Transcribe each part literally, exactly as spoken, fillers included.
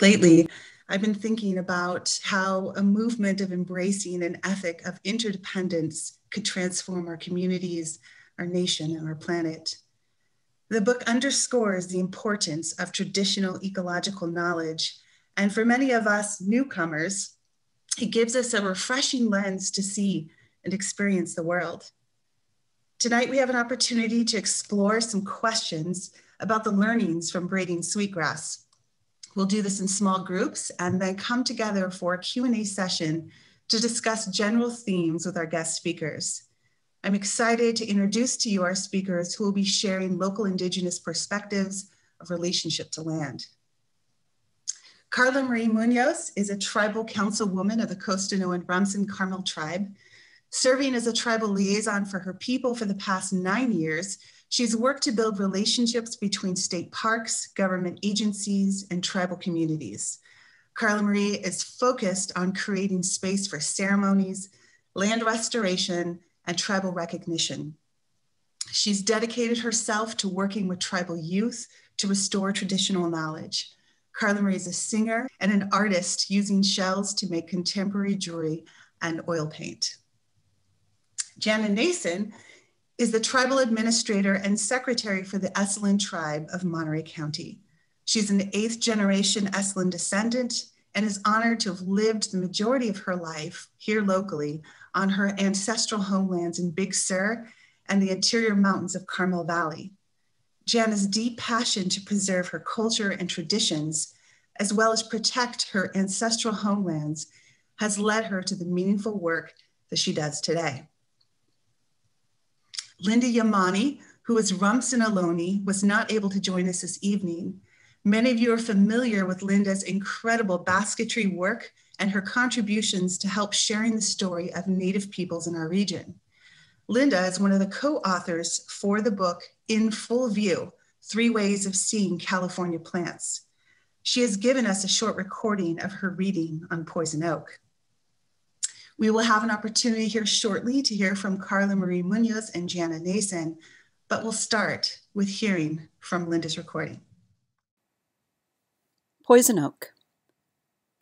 lately, I've been thinking about how a movement of embracing an ethic of interdependence could transform our communities, our nation, and our planet. The book underscores the importance of traditional ecological knowledge, and for many of us newcomers, it gives us a refreshing lens to see and experience the world. Tonight, we have an opportunity to explore some questions about the learnings from braiding sweetgrass. We'll do this in small groups and then come together for a Q and A session to discuss general themes with our guest speakers. I'm excited to introduce to you our speakers who will be sharing local Indigenous perspectives of relationship to land. Carla Marie Munoz is a tribal councilwoman of the Costanoan Rumsen Carmel Tribe. Serving as a tribal liaison for her people for the past nine years, she's worked to build relationships between state parks, government agencies, and tribal communities. Carla Marie is focused on creating space for ceremonies, land restoration, and tribal recognition. She's dedicated herself to working with tribal youth to restore traditional knowledge. Carla Marie is a singer and an artist using shells to make contemporary jewelry and oil paint. Janet Nason is the tribal administrator and secretary for the Esselen Tribe of Monterey County. She's an eighth generation Esselen descendant and is honored to have lived the majority of her life here locally on her ancestral homelands in Big Sur and the interior mountains of Carmel Valley. Janet's deep passion to preserve her culture and traditions, as well as protect her ancestral homelands, has led her to the meaningful work that she does today. Linda Yamane, who is Rumsen Ohlone, was not able to join us this evening. Many of you are familiar with Linda's incredible basketry work and her contributions to help sharing the story of Native peoples in our region. Linda is one of the co-authors for the book In Full View, Three Ways of Seeing California Plants. She has given us a short recording of her reading on poison oak. We will have an opportunity here shortly to hear from Carla Marie Munoz and Janet Nason, but we'll start with hearing from Linda's recording. Poison oak.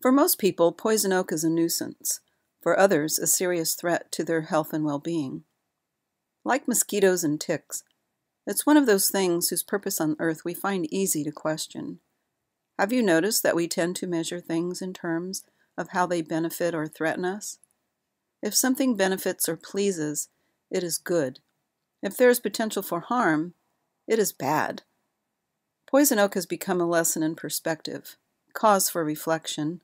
For most people, poison oak is a nuisance. For others, a serious threat to their health and well-being. Like mosquitoes and ticks, it's one of those things whose purpose on Earth we find easy to question. Have you noticed that we tend to measure things in terms of how they benefit or threaten us? If something benefits or pleases, it is good. If there is potential for harm, it is bad. Poison oak has become a lesson in perspective, cause for reflection,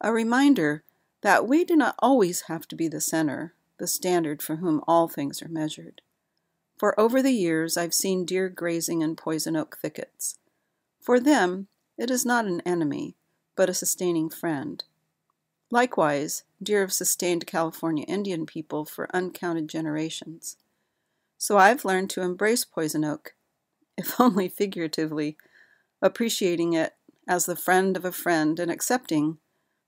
a reminder that we do not always have to be the center, the standard for whom all things are measured. For over the years, I've seen deer grazing in poison oak thickets. For them, it is not an enemy, but a sustaining friend. Likewise, deer have sustained California Indian people for uncounted generations. So I've learned to embrace poison oak, if only figuratively, appreciating it as the friend of a friend and accepting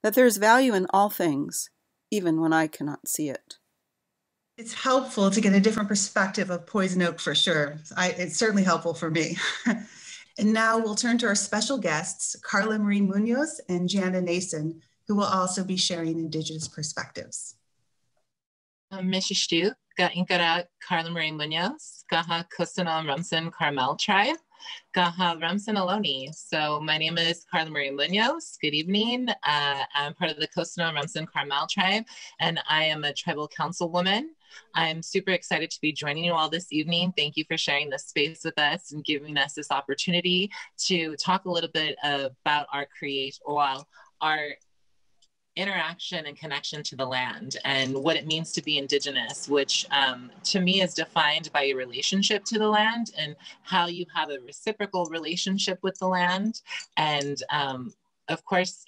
that there is value in all things, even when I cannot see it. It's helpful to get a different perspective of poison oak for sure. I, it's certainly helpful for me. And now we'll turn to our special guests, Carla Marie Munoz and Janet Nason, who will also be sharing Indigenous perspectives. Mishishtu, Ga'inkara Carla Marie Munoz, Ka-Ha Costanoan Rumsen Carmel Tribe, Ka-Ha-Rumsan Ohlone. So my name is Carla Marie Munoz. Good evening. Uh, I'm part of the Costanoan Rumsen Carmel Tribe, and I am a tribal councilwoman. I'm super excited to be joining you all this evening. Thank you for sharing this space with us and giving us this opportunity to talk a little bit about our create, well, our interaction and connection to the land and what it means to be Indigenous, which um, to me is defined by your relationship to the land and how you have a reciprocal relationship with the land. And um, of course,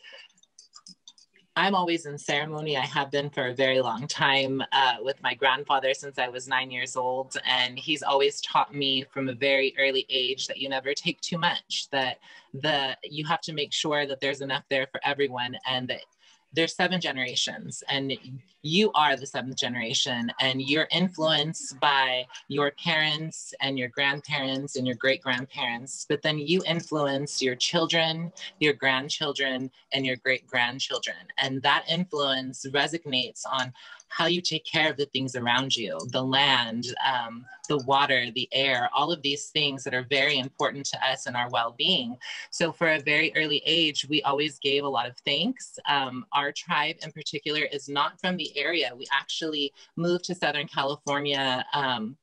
I'm always in ceremony. I have been for a very long time uh, with my grandfather since I was nine years old. And he's always taught me from a very early age that you never take too much, that the you have to make sure that there's enough there for everyone and that there's seven generations and you are the seventh generation and you're influenced by your parents and your grandparents and your great grandparents, but then you influence your children, your grandchildren, and your great grandchildren. And that influence resonates on how you take care of the things around you, the land, um, the water, the air, all of these things that are very important to us and our well-being. So for a very early age, we always gave a lot of thanks. Um, our tribe in particular is not from the area. We actually moved to Southern California um,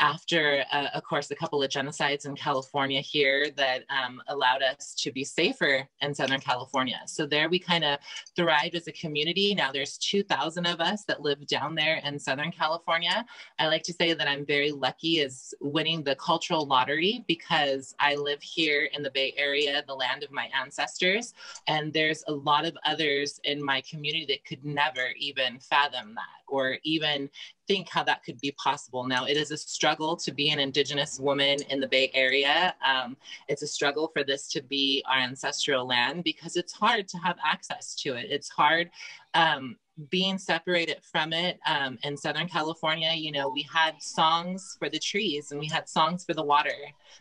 after, uh, of course, a couple of genocides in California here that um, allowed us to be safer in Southern California. So there we kind of thrived as a community. Now there's two thousand of us that live down there in Southern California. I like to say that I'm very lucky as winning the cultural lottery because I live here in the Bay Area, the land of my ancestors. And there's a lot of others in my community that could never even fathom that or even think how that could be possible. Now, it is a struggle to be an Indigenous woman in the Bay Area. Um, it's a struggle for this to be our ancestral land because it's hard to have access to it. It's hard um, being separated from it. Um, in Southern California, you know, we had songs for the trees and we had songs for the water,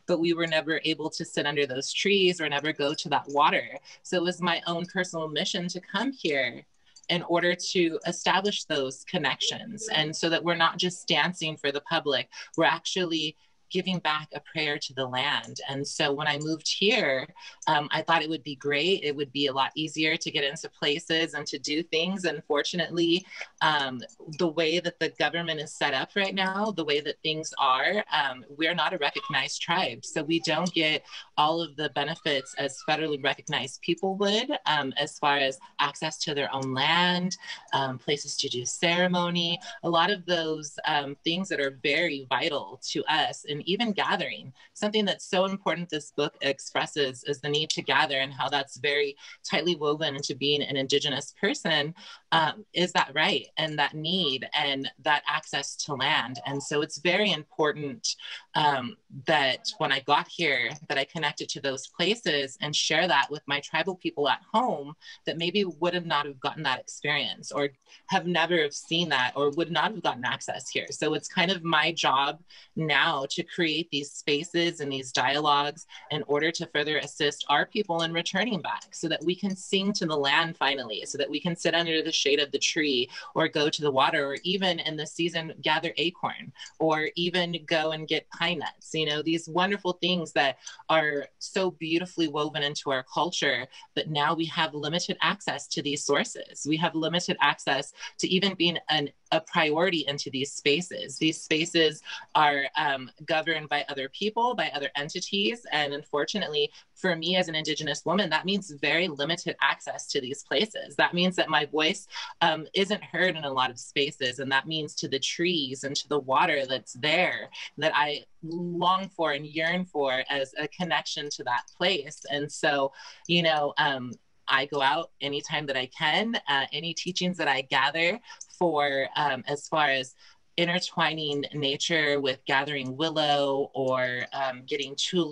but we were never able to sit under those trees or never go to that water. So it was my own personal mission to come here in order to establish those connections. And so that we're not just dancing for the public, we're actually giving back a prayer to the land. And so when I moved here, um, I thought it would be great. It would be a lot easier to get into places and to do things. Unfortunately, um, the way that the government is set up right now, the way that things are, um, we're not a recognized tribe. So we don't get all of the benefits as federally recognized people would, um, as far as access to their own land, um, places to do ceremony, a lot of those um, things that are very vital to us. And even gathering, something that's so important this book expresses is the need to gather and how that's very tightly woven into being an Indigenous person. Um, is that right? And that need and that access to land. And so it's very important um, that when I got here, that I connected to those places and share that with my tribal people at home that maybe would have not have gotten that experience or have never have seen that or would not have gotten access here. So it's kind of my job now to create these spaces and these dialogues in order to further assist our people in returning back so that we can sing to the land finally, so that we can sit under the shade of the tree or go to the water or even in the season gather acorn or even go and get pine nuts. You know, these wonderful things that are so beautifully woven into our culture, but now we have limited access to these sources. We have limited access to even being an, a priority into these spaces. These spaces are um, governed by other people, by other entities, and unfortunately, for me as an Indigenous woman, that means very limited access to these places. That means that my voice um, isn't heard in a lot of spaces, and that means to the trees and to the water that's there that I long for and yearn for as a connection to that place. And so, you know, um, I go out anytime that I can, uh, any teachings that I gather for um, as far as intertwining nature with gathering willow or um, getting tule,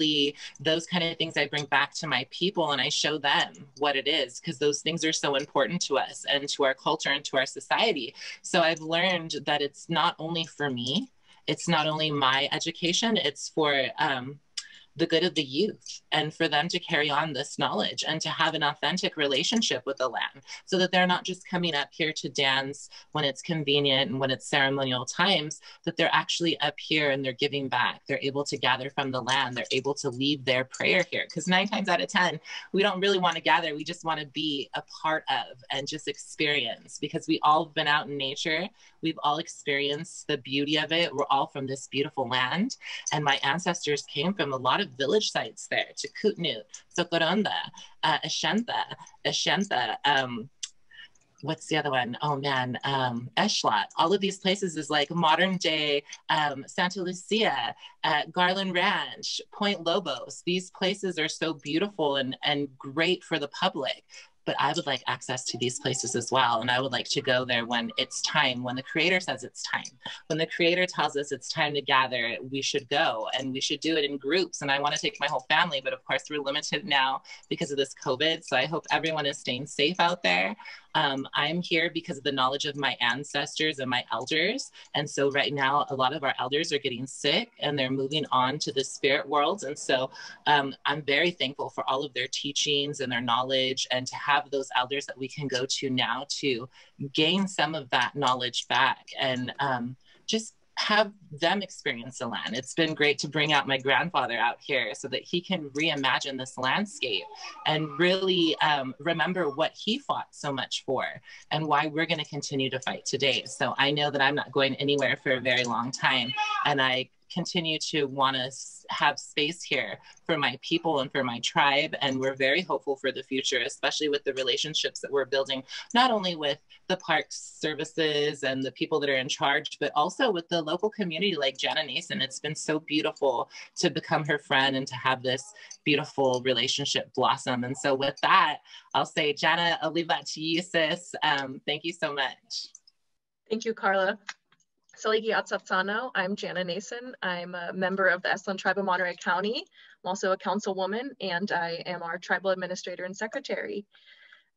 those kind of things I bring back to my people and I show them what it is because those things are so important to us and to our culture and to our society. So I've learned that it's not only for me, it's not only my education, it's for um, the good of the youth and for them to carry on this knowledge and to have an authentic relationship with the land so that they're not just coming up here to dance when it's convenient and when it's ceremonial times, that they're actually up here and they're giving back. They're able to gather from the land. They're able to leave their prayer here because nine times out of ten, we don't really want to gather. We just want to be a part of and just experience because we all have been out in nature. We've all experienced the beauty of it. We're all from this beautiful land. And my ancestors came from a lot of village sites there, to Kootenut, Socoronda, uh, Ashanta, Ashanta, um, what's the other one? Oh man, um, Eshlat. All of these places is like modern day um, Santa Lucia, uh, Garland Ranch, Point Lobos. These places are so beautiful and, and great for the public. But I would like access to these places as well. And I would like to go there when it's time, when the creator says it's time. When the creator tells us it's time to gather, we should go and we should do it in groups. And I want to take my whole family, but of course we're limited now because of this COVID. So I hope everyone is staying safe out there. Um, I'm here because of the knowledge of my ancestors and my elders. And so right now, a lot of our elders are getting sick and they're moving on to the spirit world. And so um, I'm very thankful for all of their teachings and their knowledge, and to have those elders that we can go to now to gain some of that knowledge back, and um, just have them experience the land. It's been great to bring out my grandfather out here so that he can reimagine this landscape and really um, remember what he fought so much for and why we're going to continue to fight today. So I know that I'm not going anywhere for a very long time, and I continue to want to have space here for my people and for my tribe. And we're very hopeful for the future, especially with the relationships that we're building, not only with the park services and the people that are in charge, but also with the local community like Janet Nason. It's been so beautiful to become her friend and to have this beautiful relationship blossom. And so with that, I'll say, Janet, I'll leave that to you, sis. Um, thank you so much. Thank you, Carla. Saliki Atsatsano, I'm Janet Nason. I'm a member of the Esselen Tribe of Monterey County. I'm also a councilwoman, and I am our tribal administrator and secretary.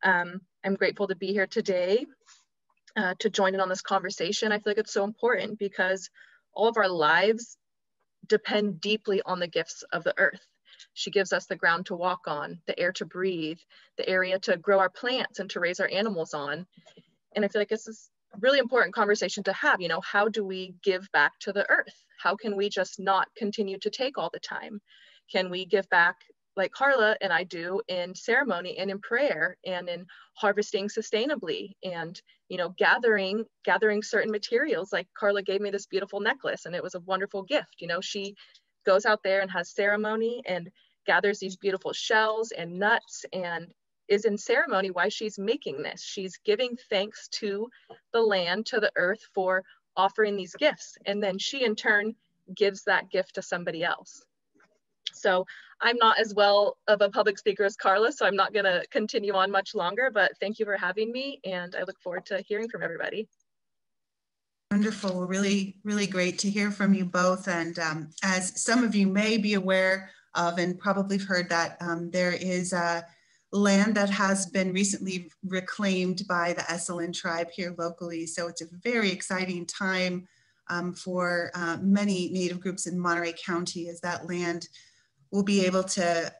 Um, I'm grateful to be here today uh, to join in on this conversation. I feel like it's so important because all of our lives depend deeply on the gifts of the earth. She gives us the ground to walk on, the air to breathe, the area to grow our plants and to raise our animals on. And I feel like this is really important conversation to have. You know, how do we give back to the earth? How can we just not continue to take all the time? Can we give back like Carla and I do in ceremony and in prayer and in harvesting sustainably, and, you know, gathering, gathering certain materials? Like Carla gave me this beautiful necklace, and it was a wonderful gift. You know, she goes out there and has ceremony and gathers these beautiful shells and nuts, and is in ceremony why she's making this. She's giving thanks to the land, to the earth, for offering these gifts. And then she in turn gives that gift to somebody else. So I'm not as well of a public speaker as Carla, so I'm not gonna continue on much longer, but thank you for having me. And I look forward to hearing from everybody. Wonderful, well, really, really great to hear from you both. And um, as some of you may be aware of, and probably have heard that um, there is a, land that has been recently reclaimed by the Esselen tribe here locally. So it's a very exciting time um, for uh, many Native groups in Monterey County, as that land will be able to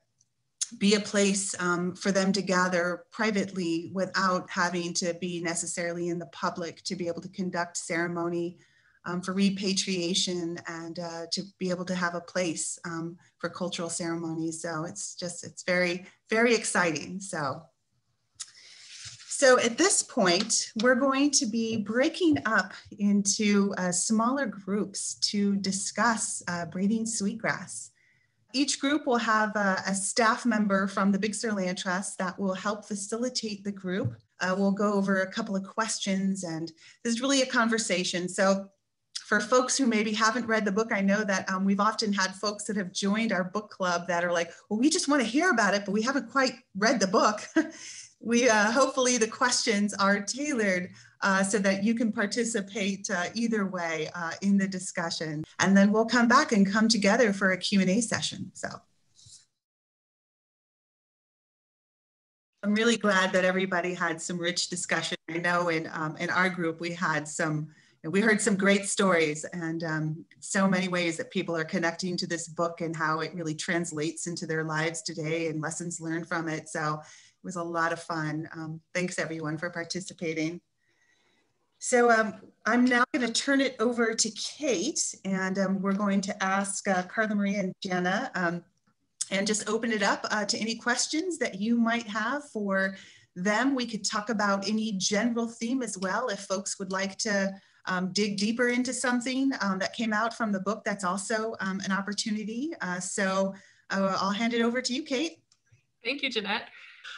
be a place um, for them to gather privately without having to be necessarily in the public, to be able to conduct ceremony um, for repatriation, and uh, to be able to have a place um, for cultural ceremonies. So it's just, it's very, very exciting. So, so at this point, we're going to be breaking up into uh, smaller groups to discuss uh, braiding sweetgrass. Each group will have a, a staff member from the Big Sur Land Trust that will help facilitate the group. Uh, we'll go over a couple of questions, and this is really a conversation. So for folks who maybe haven't read the book, I know that um, we've often had folks that have joined our book club that are like, well, we just want to hear about it, but we haven't quite read the book. we uh, hopefully the questions are tailored uh, so that you can participate uh, either way uh, in the discussion. And then we'll come back and come together for a Q and A session. So I'm really glad that everybody had some rich discussion. I know in, um, in our group, we had some We heard some great stories, and um, so many ways that people are connecting to this book and how it really translates into their lives today and lessons learned from it. So it was a lot of fun. Um, thanks everyone for participating. So um, I'm now going to turn it over to Kate, and um, we're going to ask uh, Carla Marie and Jenna um, and just open it up uh, to any questions that you might have for them. We could talk about any general theme as well if folks would like to Um, dig deeper into something um, that came out from the book. That's also um, an opportunity. Uh, so uh, I'll hand it over to you, Kate. Thank you, Jeanette.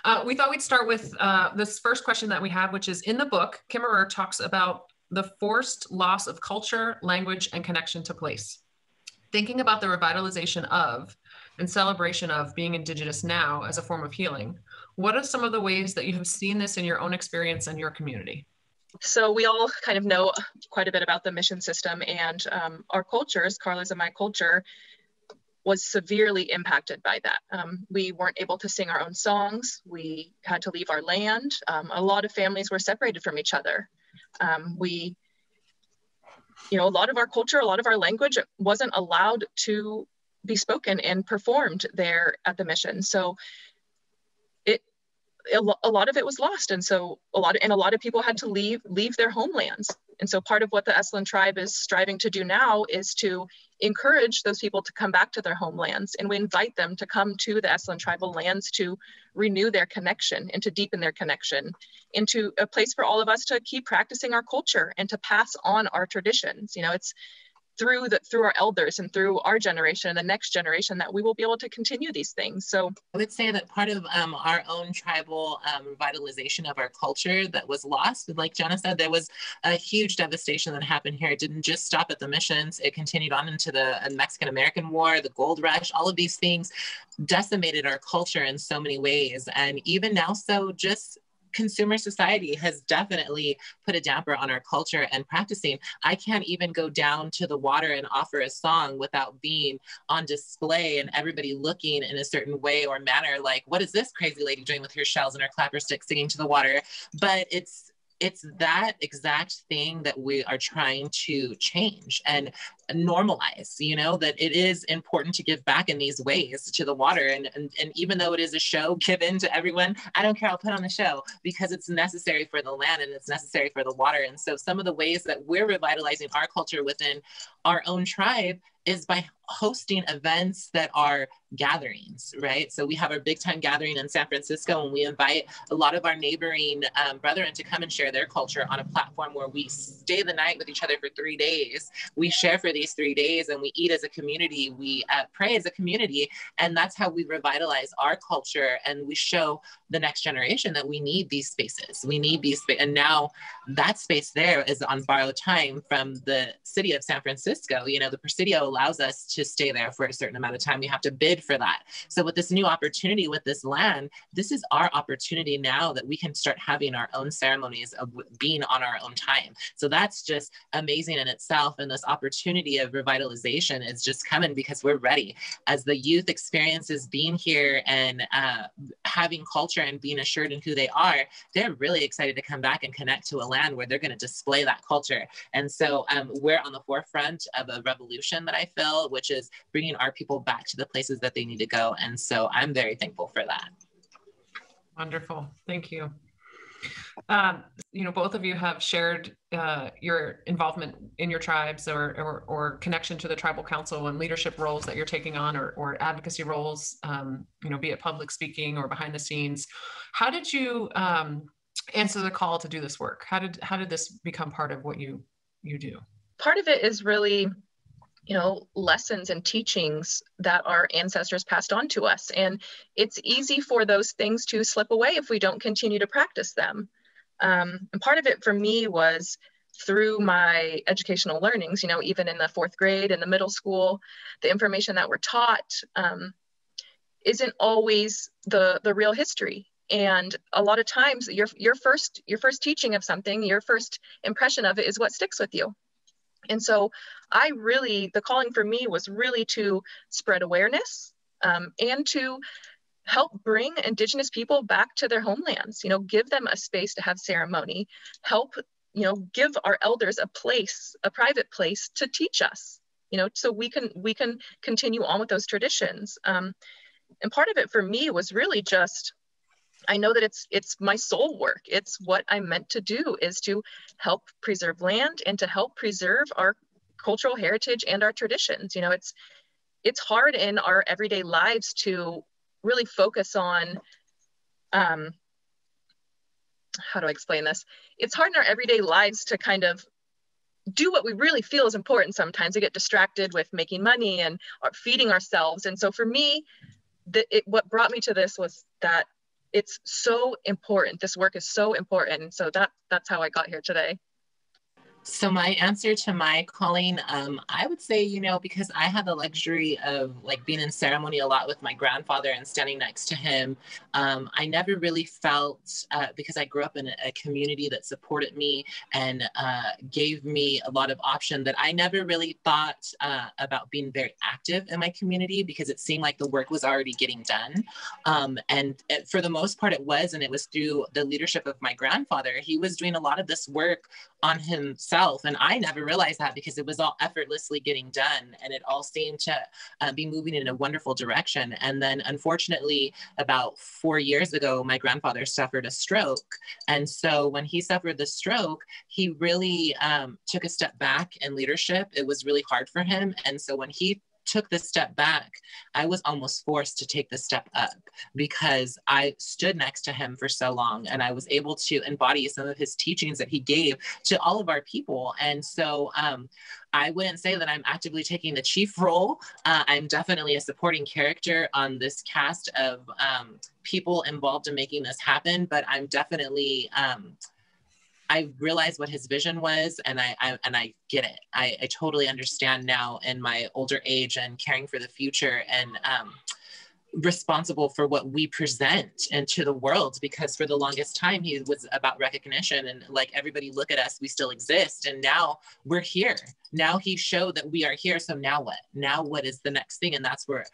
Uh, we thought we'd start with uh, this first question that we have, which is, in the book, Kimmerer talks about the forced loss of culture, language, and connection to place. Thinking about the revitalization of and celebration of being Indigenous now as a form of healing, what are some of the ways that you have seen this in your own experience and your community? So we all kind of know quite a bit about the mission system and um, our cultures, Carla's and my culture was severely impacted by that. Um, we weren't able to sing our own songs. We had to leave our land. Um, a lot of families were separated from each other. Um, we, you know, a lot of our culture, a lot of our language wasn't allowed to be spoken and performed there at the mission. So it, a lot of it was lost. And so a lot of, and a lot of people had to leave, leave their homelands. And so part of what the Esselen tribe is striving to do now is to encourage those people to come back to their homelands. And we invite them to come to the Esselen tribal lands to renew their connection and to deepen their connection into a place for all of us to keep practicing our culture and to pass on our traditions. You know, it's through the, through our elders and through our generation and the next generation that we will be able to continue these things. So I would say that part of um, our own tribal um, revitalization of our culture that was lost, like Jenna said, there was a huge devastation that happened here. It didn't just stop at the missions. It continued on into the Mexican-American War, the gold rush, all of these things decimated our culture in so many ways. And even now, so just consumer society has definitely put a damper on our culture and practicing. I can't even go down to the water and offer a song without being on display and everybody looking in a certain way or manner, like, what is this crazy lady doing with her shells and her clapper stick singing to the water? But it's It's that exact thing that we are trying to change and normalize, you know, that it is important to give back in these ways to the water. And, and, and even though it is a show given to everyone, I don't care, I'll put on a show because it's necessary for the land and it's necessary for the water. And so some of the ways that we're revitalizing our culture within our own tribe is by hosting events that are gatherings, right? So we have our big time gathering in San Francisco and we invite a lot of our neighboring um, brethren to come and share their culture on a platform where we stay the night with each other for three days. We share for these three days and we eat as a community, we uh, pray as a community, and that's how we revitalize our culture and we show the next generation that we need these spaces. We need these spaces. And now that space there is on borrowed time from the city of San Francisco. You know, the Presidio allows us to stay there for a certain amount of time. We have to bid for that. So with this new opportunity with this land, this is our opportunity now that we can start having our own ceremonies of being on our own time. So that's just amazing in itself. And this opportunity of revitalization is just coming because we're ready. As the youth experiences being here and uh, having culture and being assured in who they are, they're really excited to come back and connect to a land where they're going to display that culture. And so um, we're on the forefront of a revolution that I feel, which is bringing our people back to the places that they need to go. And so I'm very thankful for that. Wonderful, thank you. Um, you know, both of you have shared uh, your involvement in your tribes or, or, or connection to the tribal council and leadership roles that you're taking on or, or advocacy roles, um, you know, be it public speaking or behind the scenes. How did you um, answer the call to do this work? How did, how did this become part of what you, you do? Part of it is really, you know, lessons and teachings that our ancestors passed on to us. And it's easy for those things to slip away if we don't continue to practice them. Um, and part of it for me was through my educational learnings, you know, even in the fourth grade and the middle school, the information that we're taught um, isn't always the, the real history. And a lot of times your, your, first, your first teaching of something, your first impression of it is what sticks with you. And so I really, the calling for me was really to spread awareness um, and to help bring Indigenous people back to their homelands, you know, give them a space to have ceremony, help, you know, give our elders a place, a private place to teach us, you know, so we can, we can continue on with those traditions. Um, and part of it for me was really just, I know that it's it's my soul work. It's what I'm meant to do, is to help preserve land and to help preserve our cultural heritage and our traditions. You know, it's it's hard in our everyday lives to really focus on, um, how do I explain this? It's hard in our everyday lives to kind of do what we really feel is important sometimes. We get distracted with making money and feeding ourselves. And so for me, the, it, what brought me to this was that it's so important. This work is so important. So that, that's how I got here today. So my answer to my calling, um, I would say, you know, because I had the luxury of like being in ceremony a lot with my grandfather and standing next to him, um, I never really felt, uh, because I grew up in a community that supported me and uh, gave me a lot of option, that I never really thought uh, about being very active in my community, because it seemed like the work was already getting done. Um, and it, for the most part it was, and it was through the leadership of my grandfather. He was doing a lot of this work on himself. And I never realized that, because it was all effortlessly getting done and it all seemed to uh, be moving in a wonderful direction. And then unfortunately, about four years ago, my grandfather suffered a stroke. And so when he suffered the stroke, he really um, took a step back in leadership. It was really hard for him. And so when he took the step back, I was almost forced to take the step up, because I stood next to him for so long and I was able to embody some of his teachings that he gave to all of our people. And so um, I wouldn't say that I'm actively taking the chief role. Uh, I'm definitely a supporting character on this cast of um, people involved in making this happen, but I'm definitely, um, I realized what his vision was, and I, I and I get it. I, I totally understand now in my older age and caring for the future and um, responsible for what we present into the world, because for the longest time he was about recognition and like, everybody look at us, we still exist. And now we're here. Now he showed that we are here. So now what? Now what is the next thing? And that's where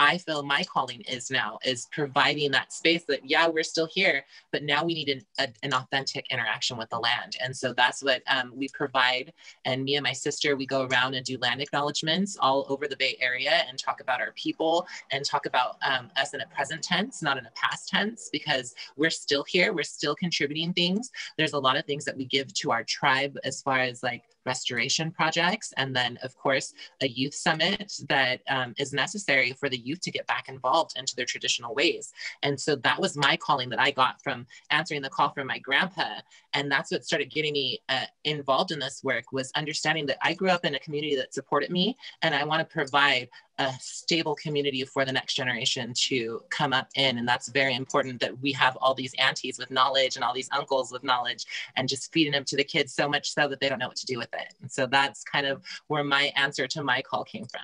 I feel my calling is now, is providing that space that, yeah, we're still here, but now we need an, a, an authentic interaction with the land. And so that's what um, we provide. And me and my sister, we go around and do land acknowledgements all over the Bay Area and talk about our people and talk about um, us in a present tense, not in a past tense, because we're still here. We're still contributing things. There's a lot of things that we give to our tribe as far as like restoration projects. And then of course, a youth summit that um, is necessary for the youth to get back involved into their traditional ways. And so that was my calling that I got from answering the call from my grandpa. And that's what started getting me uh, involved in this work, was understanding that I grew up in a community that supported me, and I want to provide a stable community for the next generation to come up in. And that's very important, that we have all these aunties with knowledge and all these uncles with knowledge, and just feeding them to the kids so much so that they don't know what to do with it. And so that's kind of where my answer to my call came from.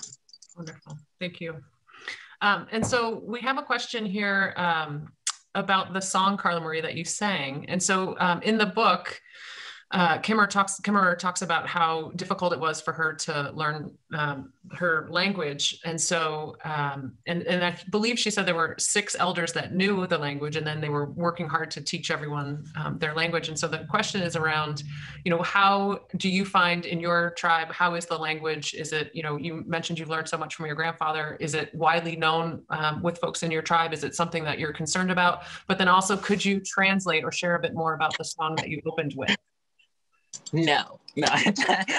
Wonderful, thank you. Um, and so we have a question here um, about the song, Carla Marie, that you sang. And so um, in the book, Uh, Kimmerer talks, Kimmerer talks about how difficult it was for her to learn um, her language. And so, um, and, and I believe she said there were six elders that knew the language, and then they were working hard to teach everyone um, their language. And so the question is around, you know, how do you find in your tribe, how is the language? Is it, you know, you mentioned you've learned so much from your grandfather. Is it widely known um, with folks in your tribe? Is it something that you're concerned about? But then also, could you translate or share a bit more about the song that you opened with? No, no,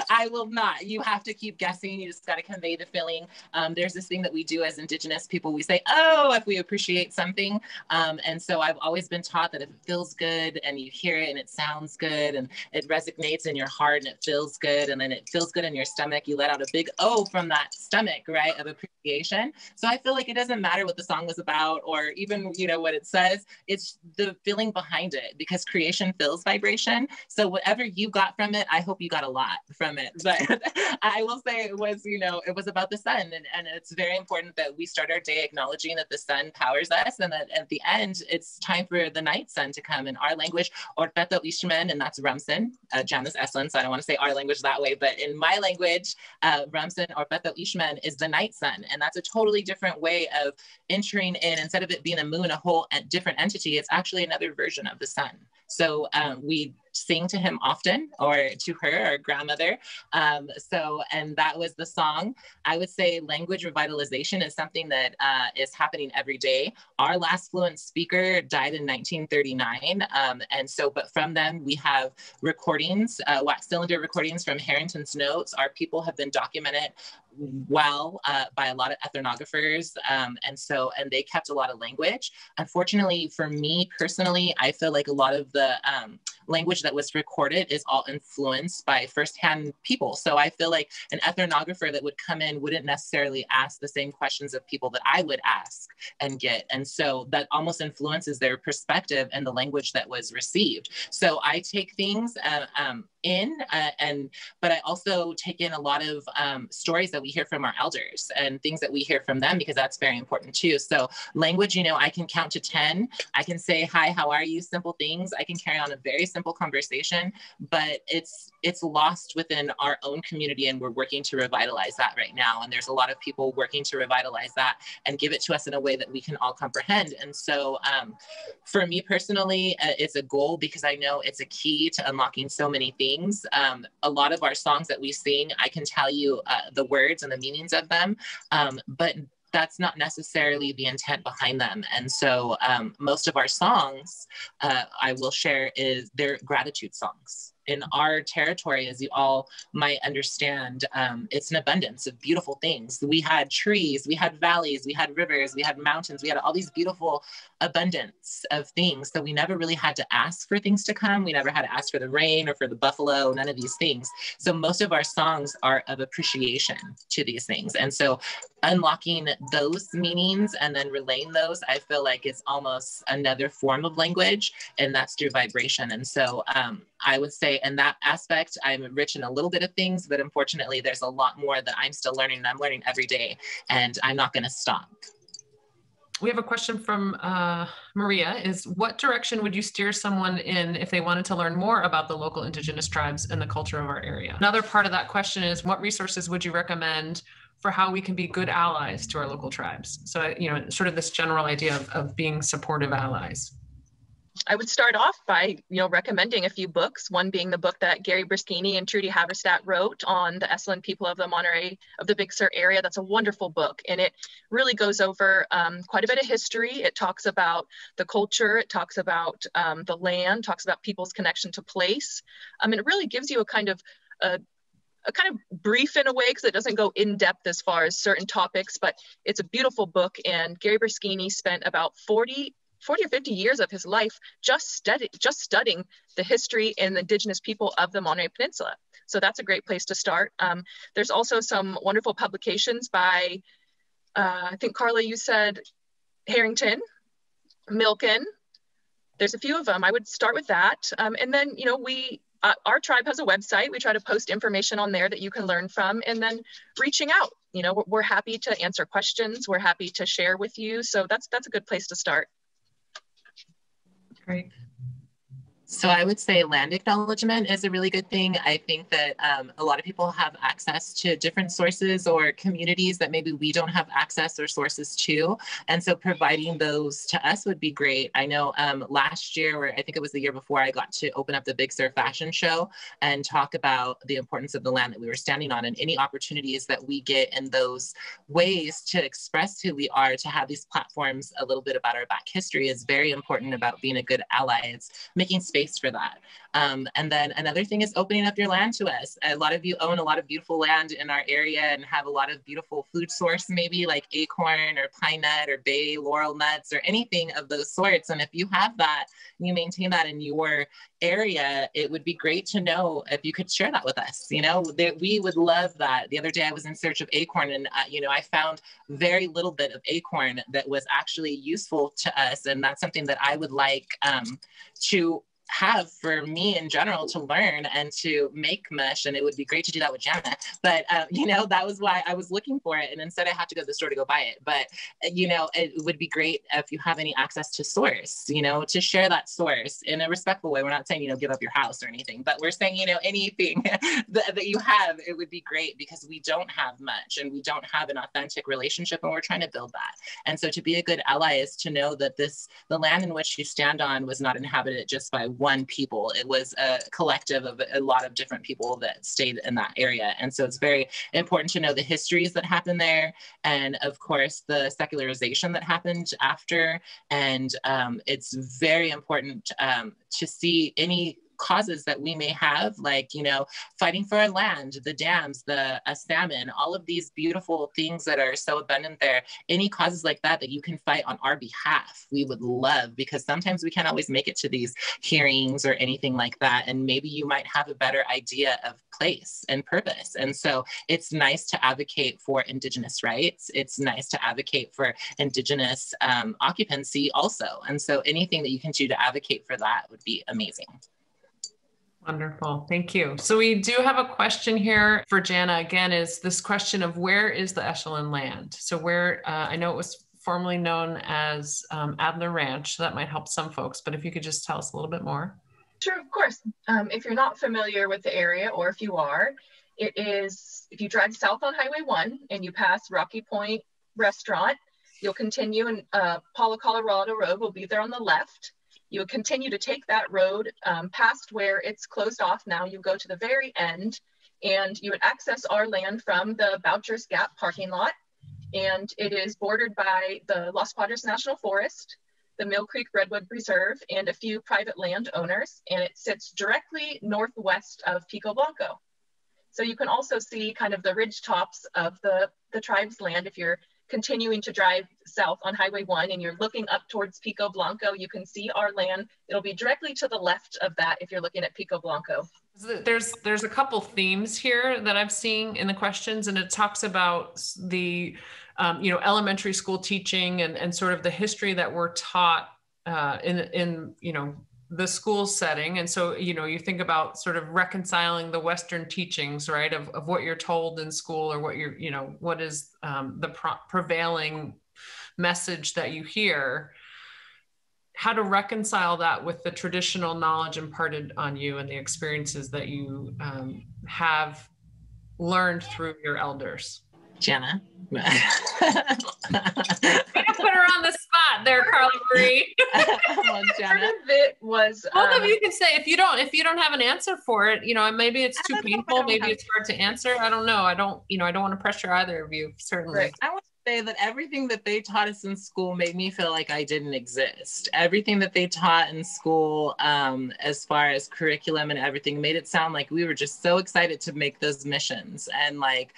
I will not. You have to keep guessing. You just got to convey the feeling. Um, there's this thing that we do as Indigenous people. We say, oh, if we appreciate something. Um, and so I've always been taught that if it feels good and you hear it and it sounds good and it resonates in your heart and it feels good, and then it feels good in your stomach, you let out a big oh from that stomach, right, of appreciation. So I feel like it doesn't matter what the song was about, or even, you know, what it says. It's the feeling behind it, because creation feels vibration. So whatever you got from it, I hope you got a lot from it. But I will say it was, you know, it was about the sun, and, and it's very important that we start our day acknowledging that the sun powers us, and that at the end it's time for the night sun to come. In our language, orpeto Ishman, and that's Rumsen. Uh, Jan is Esselen, so I don't want to say our language that way, but in my language, uh, Rumsen orpeto Ishman is the night sun, and that's a totally different way of entering in. Instead of it being a moon, a whole different entity, it's actually another version of the sun. So um, we sing to him often, or to her, our grandmother. Um, so, and that was the song. I would say language revitalization is something that uh, is happening every day. Our last fluent speaker died in nineteen thirty-nine. Um, and so, but from them, we have recordings, uh, wax cylinder recordings from Harrington's notes. Our people have been documented well uh, by a lot of ethnographers, um, and so and they kept a lot of language. Unfortunately, for me personally, I feel like a lot of the um, language that was recorded is all influenced by firsthand people. So I feel like an ethnographer that would come in wouldn't necessarily ask the same questions of people that I would ask and get. And so that almost influences their perspective and the language that was received. So I take things uh, um, in, uh, and but I also take in a lot of um, stories that we hear from our elders and things that we hear from them, because that's very important too. So language, you know, I can count to ten. I can say, hi, how are you? Simple things. I can carry on a very simple conversation, but it's it's lost within our own community, and we're working to revitalize that right now. And there's a lot of people working to revitalize that and give it to us in a way that we can all comprehend. And so um, for me personally, uh, it's a goal, because I know it's a key to unlocking so many things. Um, a lot of our songs that we sing, I can tell you uh, the words and the meanings of them, um, but that's not necessarily the intent behind them. And so um, most of our songs, uh, I will share, is their gratitude songs. In our territory, as you all might understand, um, it's an abundance of beautiful things. We had trees, we had valleys, we had rivers, we had mountains, we had all these beautiful abundance of things. So we never really had to ask for things to come. We never had to ask for the rain or for the buffalo, none of these things. So most of our songs are of appreciation to these things. And so unlocking those meanings and then relaying those, I feel like it's almost another form of language, and that's through vibration. And so um, I would say in that aspect, I'm rich in a little bit of things, but unfortunately there's a lot more that I'm still learning, and I'm learning every day, and I'm not gonna stop. We have a question from uh, Maria, is what direction would you steer someone in if they wanted to learn more about the local indigenous tribes and the culture of our area? Another part of that question is, what resources would you recommend for how we can be good allies to our local tribes? So, you know, sort of this general idea of, of being supportive allies. I would start off by, you know, recommending a few books, one being the book that Gary Breschini and Trudy Haverstadt wrote on the Esselen people of the Monterey, of the Big Sur area. That's a wonderful book, and it really goes over um, quite a bit of history. It talks about the culture, it talks about um, the land, talks about people's connection to place. Um, and it really gives you a kind of a, a kind of brief in a way, because it doesn't go in depth as far as certain topics, but it's a beautiful book. And Gary Breschini spent about forty forty or fifty years of his life just, study, just studying the history and the indigenous people of the Monterey Peninsula. So that's a great place to start. Um, there's also some wonderful publications by, uh, I think, Carla, you said Harrington, Milken. There's a few of them. I would start with that. Um, and then, you know, we, uh, our tribe has a website. We try to post information on there that you can learn from, and then reaching out. You know, we're, we're happy to answer questions. We're happy to share with you. So that's, that's a good place to start. Right. So I would say land acknowledgement is a really good thing. I think that um, a lot of people have access to different sources or communities that maybe we don't have access or sources to. And so providing those to us would be great. I know um, last year, or I think it was the year before, I got to open up the Big Sur Fashion Show and talk about the importance of the land that we were standing on, and any opportunities that we get in those ways to express who we are, to have these platforms, a little bit about our back history is very important about being a good ally. It's making space space for that. Um, and then another thing is opening up your land to us. A lot of you own a lot of beautiful land in our area and have a lot of beautiful food source, maybe like acorn or pine nut or bay laurel nuts or anything of those sorts. And if you have that, you maintain that in your area, it would be great to know if you could share that with us. You know, that we would love that. The other day I was in search of acorn, and uh, you know, I found very little bit of acorn that was actually useful to us. And that's something that I would like um, to have for me in general to learn and to make mush, and it would be great to do that with Janet. But uh, you know, that was why I was looking for it, and instead I had to go to the store to go buy it. But you know, it would be great if you have any access to source, you know, to share that source in a respectful way. We're not saying, you know, give up your house or anything, but we're saying, you know, anything that, that you have, it would be great, because we don't have much, and we don't have an authentic relationship, and we're trying to build that. And so to be a good ally is to know that this, the land in which you stand on, was not inhabited just by one people. It was a collective of a lot of different people that stayed in that area. And so it's very important to know the histories that happened there, and of course the secularization that happened after. And um, it's very important um, to see any causes that we may have, like, you know, fighting for our land, the dams, the uh, salmon, all of these beautiful things that are so abundant there, any causes like that that you can fight on our behalf, we would love, because sometimes we can't always make it to these hearings or anything like that. And maybe you might have a better idea of place and purpose. And so it's nice to advocate for Indigenous rights. It's nice to advocate for Indigenous um, occupancy also. And so anything that you can do to advocate for that would be amazing. Wonderful, thank you. So we do have a question here for Jana again, is this question of where is the Esselen land? So where, uh, I know it was formerly known as um, Abner Ranch, so that might help some folks, but if you could just tell us a little bit more. Sure, of course. Um, if you're not familiar with the area, or if you are, it is, if you drive south on Highway one and you pass Rocky Point Restaurant, you'll continue and uh, Palo Colorado Road will be there on the left. You'll continue to take that road um, past where it's closed off now. You go to the very end and you would access our land from the Bottcher's Gap parking lot. And it is bordered by the Los Padres National Forest, the Mill Creek Redwood Preserve, and a few private landowners. And it sits directly northwest of Pico Blanco. So you can also see kind of the ridge tops of the, the tribe's land. If you're continuing to drive south on Highway one and you're looking up towards Pico Blanco, you can see our land. It'll be directly to the left of that if you're looking at Pico Blanco. There's, there's a couple themes here that I've seen in the questions, and it talks about the, um, you know, elementary school teaching and, and sort of the history that we're taught uh, in, in, you know, the school setting. And so, you know, you think about sort of reconciling the Western teachings, right, of, of what you're told in school or what you're, you know, what is um, the pro prevailing message that you hear, how to reconcile that with the traditional knowledge imparted on you and the experiences that you um, have learned through your elders. Jana. Put her on the spot there, Carla Marie. Well, Jana. Part of it was both um, of you can say if you don't if you don't have an answer for it, you know, maybe it's too painful, maybe it's hard to answer. I don't know. I don't, you know, I don't want to pressure either of you, certainly. Right. I want to say that everything that they taught us in school made me feel like I didn't exist. Everything that they taught in school, um, as far as curriculum and everything, made it sound like we were just so excited to make those missions. And like,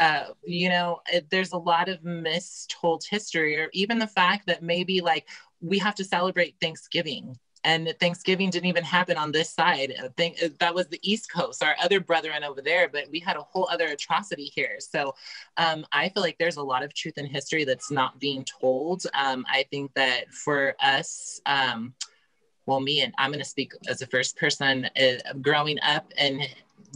uh, you know, it, there's a lot of mistold history, or even the fact that maybe like we have to celebrate Thanksgiving. And Thanksgiving didn't even happen on this side. I think that was the East Coast, our other brethren over there, but we had a whole other atrocity here. So um, I feel like there's a lot of truth in history that's not being told. Um, I think that for us, um, well, me and I'm gonna speak as a first person, uh, growing up and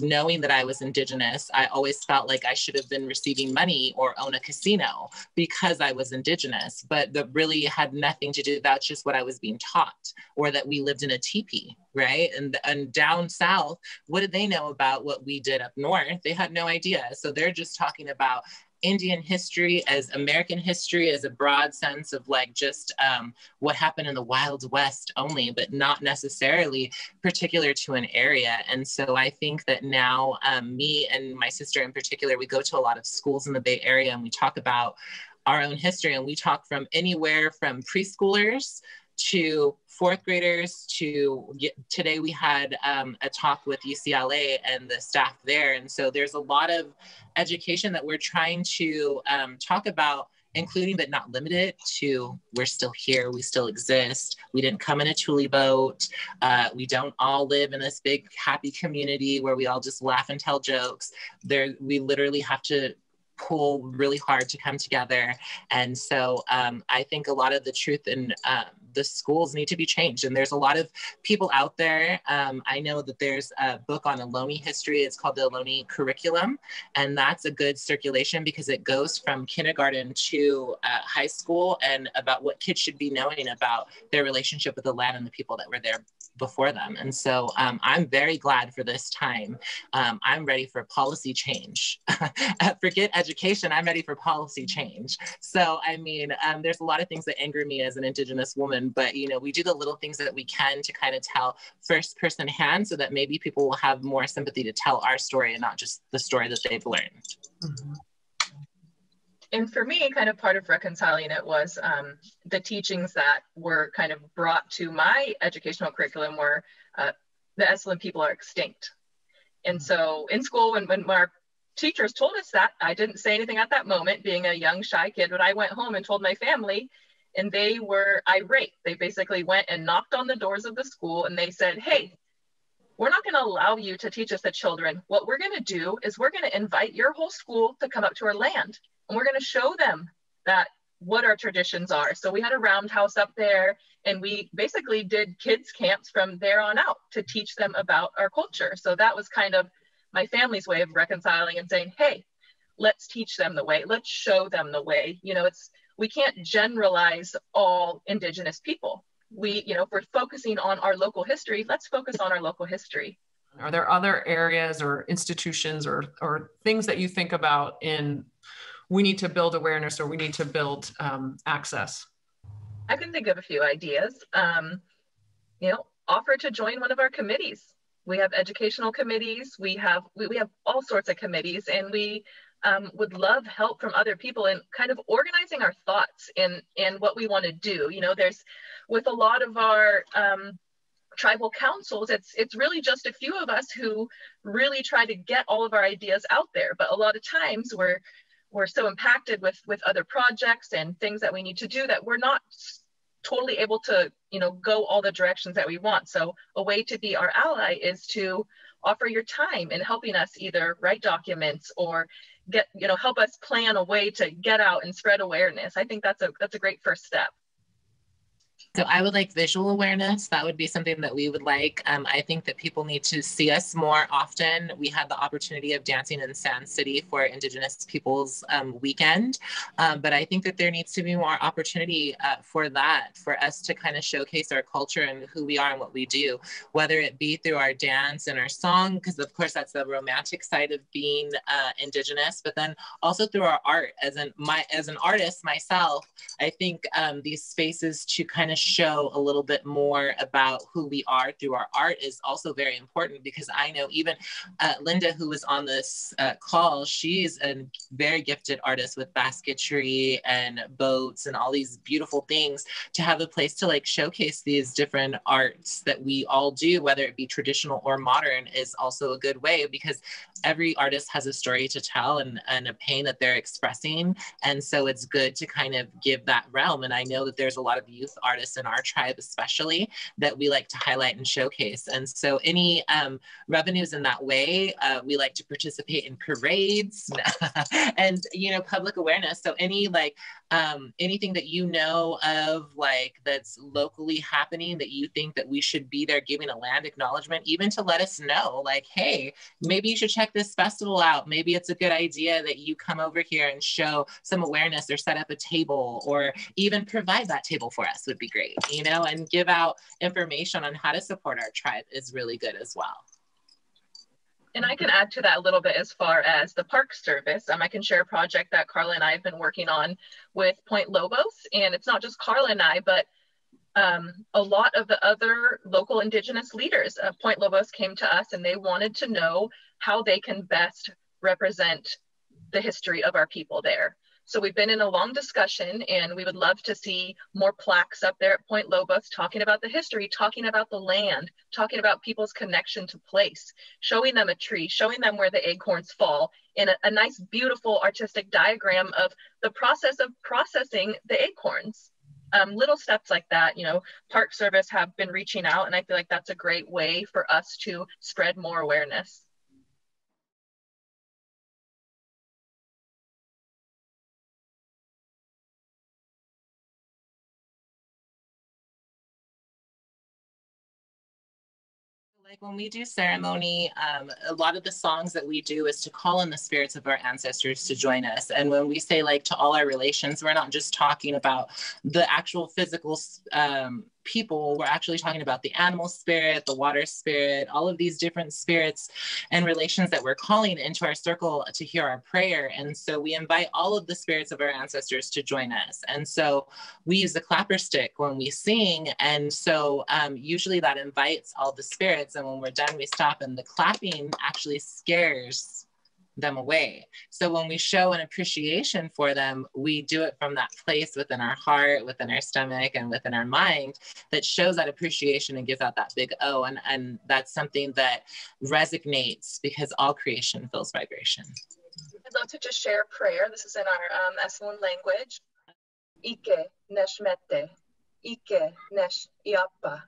knowing that I was Indigenous, I always felt like I should have been receiving money or own a casino because I was Indigenous, but that really had nothing to do, that's just what I was being taught, or that we lived in a teepee, right? And, and down south, what did they know about what we did up north? They had no idea. So they're just talking about Indian history as American history, as a broad sense of like just um, what happened in the Wild West only, but not necessarily particular to an area. And so I think that now um, me and my sister in particular, we go to a lot of schools in the Bay Area and we talk about our own history, and we talk from anywhere from preschoolers to fourth graders to today we had um, a talk with U C L A and the staff there. And so there's a lot of education that we're trying to um, talk about, including but not limited to, we're still here, we still exist, we didn't come in a tule boat, uh, we don't all live in this big happy community where we all just laugh and tell jokes. There, we literally have to pull really hard to come together. And so um, I think a lot of the truth in um, the schools need to be changed. And there's a lot of people out there. Um, I know that there's a book on Ohlone history. It's called the Ohlone Curriculum. And that's a good circulation because it goes from kindergarten to uh, high school and about what kids should be knowing about their relationship with the land and the people that were there before them. And so um, I'm very glad for this time. Um, I'm ready for policy change. Forget education, I'm ready for policy change. So, I mean, um, there's a lot of things that anger me as an Indigenous woman, but you know, we do the little things that we can to kind of tell first person hand so that maybe people will have more sympathy to tell our story and not just the story that they've learned. Mm-hmm. And for me, kind of part of reconciling it was um, the teachings that were kind of brought to my educational curriculum were uh, the Esselen people are extinct. And so in school, when, when our teachers told us that, I didn't say anything at that moment, being a young, shy kid, but I went home and told my family, and they were irate. They basically went and knocked on the doors of the school, and they said, hey, we're not going to allow you to teach us the children. What we're going to do is we're going to invite your whole school to come up to our land, and we're going to show them that what our traditions are. So we had a roundhouse up there, and we basically did kids camps from there on out to teach them about our culture. So that was kind of my family's way of reconciling and saying, hey, let's teach them the way, let's show them the way. You know, it's, we can't generalize all Indigenous people. We, you know, if we're focusing on our local history, let's focus on our local history. Are there other areas or institutions or, or things that you think about in, we need to build awareness or we need to build um, access? I can think of a few ideas. Um, you know, offer to join one of our committees. We have educational committees, we have, we, we have all sorts of committees, and we um, would love help from other people in kind of organizing our thoughts and, and what we want to do. You know, there's, with a lot of our um, tribal councils, it's, it's really just a few of us who really try to get all of our ideas out there. But a lot of times we're, we're so impacted with, with other projects and things that we need to do that we're not totally able to, you know, go all the directions that we want. So a way to be our ally is to offer your time in helping us either write documents or get, you know, help us plan a way to get out and spread awareness. I think that's a, that's a great first step. So I would like visual awareness. That would be something that we would like. Um, I think that people need to see us more often. We had the opportunity of dancing in Sand City for Indigenous Peoples um, Weekend, um, but I think that there needs to be more opportunity uh, for that, for us to kind of showcase our culture and who we are and what we do, whether it be through our dance and our song, because of course that's the romantic side of being uh, Indigenous, but then also through our art. As an, my, as an artist myself, I think um, these spaces to kind of show a little bit more about who we are through our art is also very important, because I know even uh, Linda, who was on this uh, call, she's a very gifted artist with basketry and boats and all these beautiful things. To have a place to like showcase these different arts that we all do, whether it be traditional or modern, is also a good way, because every artist has a story to tell and, and a pain that they're expressing. And so it's good to kind of give that realm. And I know that there's a lot of youth artists in our tribe especially that we like to highlight and showcase. And so any um, revenues in that way, uh, we like to participate in parades and, you know, public awareness. So any like um, anything that you know of like that's locally happening that you think that we should be there giving a land acknowledgement, even to let us know like, hey, maybe you should check this festival out. Maybe it's a good idea that you come over here and show some awareness or set up a table or even provide that table for us would be great, you know, and give out information on how to support our tribe is really good as well. And I can add to that a little bit as far as the Park Service. Um, I can share a project that Carla and I have been working on with Point Lobos, and it's not just Carla and I, but um, a lot of the other local Indigenous leaders of Point Lobos came to us, and they wanted to know how they can best represent the history of our people there. So we've been in a long discussion, and we would love to see more plaques up there at Point Lobos talking about the history, talking about the land, talking about people's connection to place, showing them a tree, showing them where the acorns fall, and a, a nice, beautiful artistic diagram of the process of processing the acorns. Um, little steps like that, you know, Park Service have been reaching out, and I feel like that's a great way for us to spread more awareness. Like when we do ceremony, um, a lot of the songs that we do is to call on the spirits of our ancestors to join us. And when we say like to all our relations, we're not just talking about the actual physical um, people, we're actually talking about the animal spirit, the water spirit, all of these different spirits and relations that we're calling into our circle to hear our prayer. And so we invite all of the spirits of our ancestors to join us. And so we use the clapper stick when we sing. And so um, usually that invites all the spirits. And when we're done, we stop, and the clapping actually scares them away. So when we show an appreciation for them, we do it from that place within our heart, within our stomach, and within our mind that shows that appreciation and gives out that big O. And, and that's something that resonates because all creation feels vibration. I'd love to just share a prayer. This is in our um, Esselen language. Ike neshmete, Ike nesh iapa,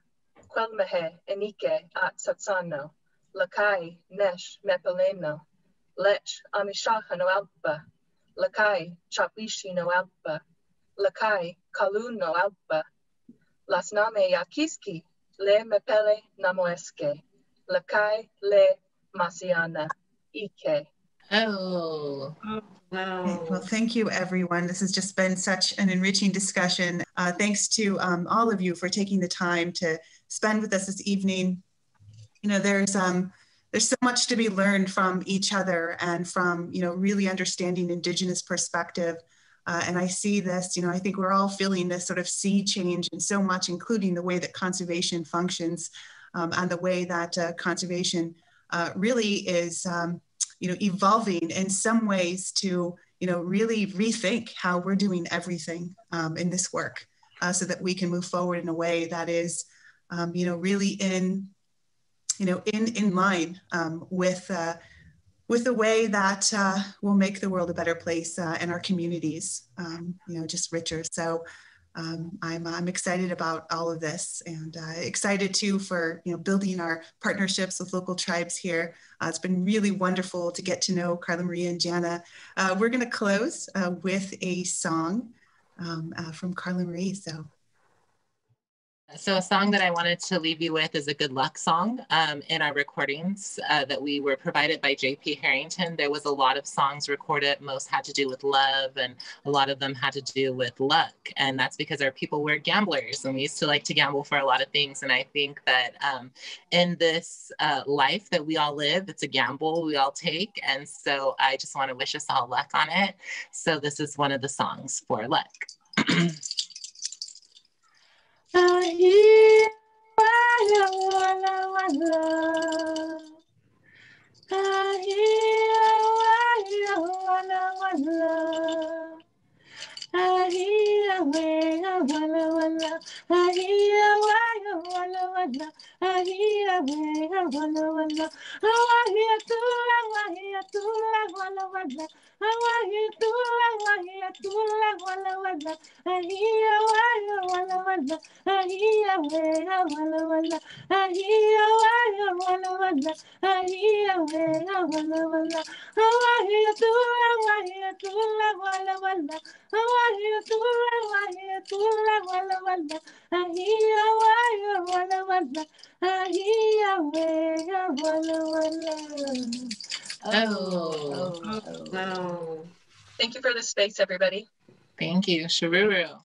Quelmehe enike at satsano, Lakai nesh mepeleno, Lech Amishaha no alpa, Lakai Chapishi no alpa, Lakai Kalun no alpa, Las name yakiski, Le mepele namoeske, Lakai le masiana, Ike. Oh. oh, wow. Well, thank you, everyone. This has just been such an enriching discussion. Uh, thanks to um, all of you for taking the time to spend with us this evening. You know, there's um, there's so much to be learned from each other and from, you know, really understanding Indigenous perspective. Uh, and I see this, you know, I think we're all feeling this sort of sea change in so much, including the way that conservation functions um, and the way that uh, conservation uh, really is, um, you know, evolving in some ways to, you know, really rethink how we're doing everything um, in this work uh, so that we can move forward in a way that is, um, you know, really in, you know, in, in line um, with, uh, with the way that uh, will make the world a better place uh, and our communities, um, you know, just richer. So um, I'm, I'm excited about all of this and uh, excited too for, you know, building our partnerships with local tribes here. Uh, it's been really wonderful to get to know Carla Marie and Jana. Uh, we're gonna close uh, with a song um, uh, from Carla Marie, so. So a song that I wanted to leave you with is a good luck song. Um, in our recordings uh, that we were provided by J P Harrington, there was a lot of songs recorded. Most had to do with love, and a lot of them had to do with luck. And that's because our people were gamblers, and we used to like to gamble for a lot of things. And I think that um, in this uh, life that we all live, it's a gamble we all take. And so I just want to wish us all luck on it. So this is one of the songs for luck. Ahi, wala, wala, wala. Ahi, wala, wala, wala. Ahi, wala, wala, wala. Ahi, wala, wala, wala. Ahi, wala, wala, wala. Ahi, atula, ahi, atula, wala, wala. Ahi, atula, ahi, atula, wala, wala. Ahi, wala, wala, wala. Ahi, wala, wala, wala. Ahi, wala, wala, wala. Ahi, wala, wala, wala. Ahi, atula, ahi, atula, wala, wala. Ahi, atula, ahi, atula, wala, wala. Ahi, wala, wala, wala. Ahi, wala, wala, wala. Oh. Oh. Oh. Thank you for the space, everybody. Thank you, Sharuru.